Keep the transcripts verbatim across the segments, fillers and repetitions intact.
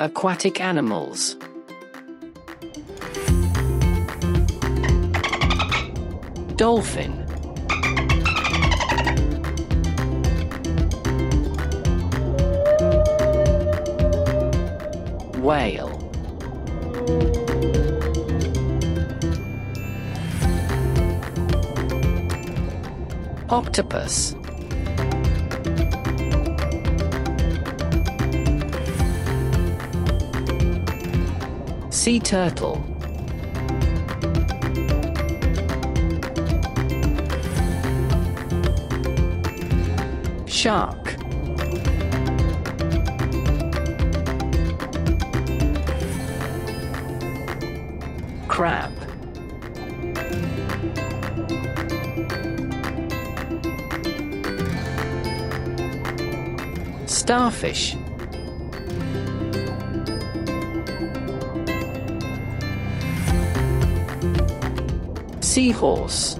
Aquatic animals. Dolphin. Whale. Octopus. Sea turtle. Shark. Crab. Starfish. Seahorse.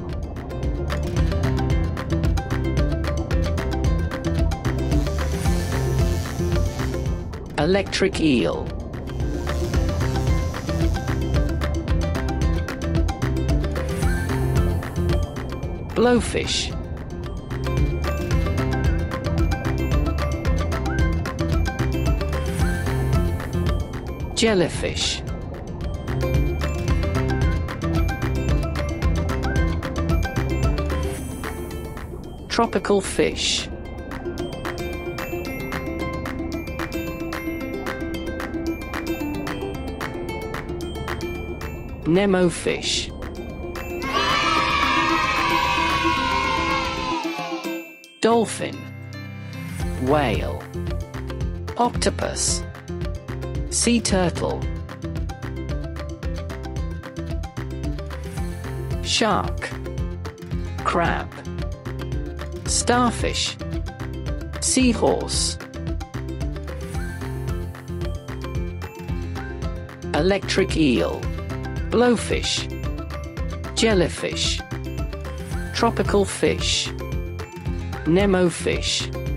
Electric eel. Blowfish. Jellyfish. Tropical fish. Nemo fish. Dolphin. Whale. Octopus. Sea turtle. Shark. Crab. Starfish. Seahorse. Electric eel. Blowfish. Jellyfish. Tropical fish. Nemo fish.